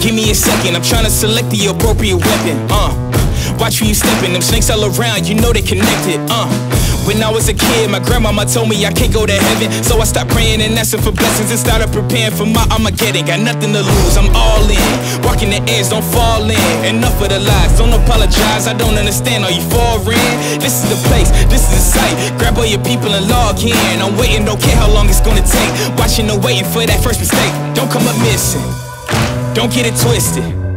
Give me a second, I'm trying to select the appropriate weapon. Watch where you steppin', them snakes all around, you know they connected. When I was a kid, my grandmama told me I can't go to heaven, so I stopped praying and asking for blessings and started preparing for my Armageddon. Got nothing to lose, I'm all in. Walking the edge, don't fall in. Enough of the lies, don't apologize. I don't understand, are you foreign? This is the place, this is the site. Grab all your people and log in. I'm waiting, don't care how long it's gonna take. Watching and waiting for that first mistake. Don't come up missing, don't get it twisted.